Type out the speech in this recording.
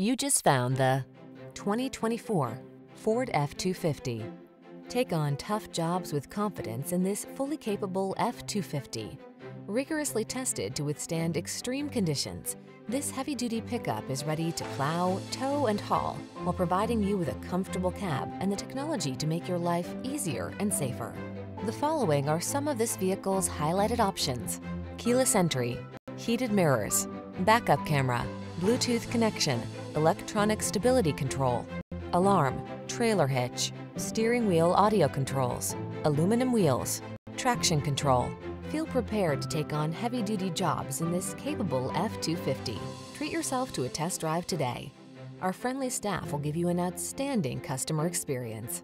You just found the 2024 Ford F-250. Take on tough jobs with confidence in this fully capable F-250. Rigorously tested to withstand extreme conditions, this heavy-duty pickup is ready to plow, tow, and haul while providing you with a comfortable cab and the technology to make your life easier and safer. The following are some of this vehicle's highlighted options: keyless entry, heated mirrors, backup camera, Bluetooth connection, electronic stability control, alarm, trailer hitch, steering wheel audio controls, aluminum wheels, traction control. Feel prepared to take on heavy-duty jobs in this capable F-250. Treat yourself to a test drive today. Our friendly staff will give you an outstanding customer experience.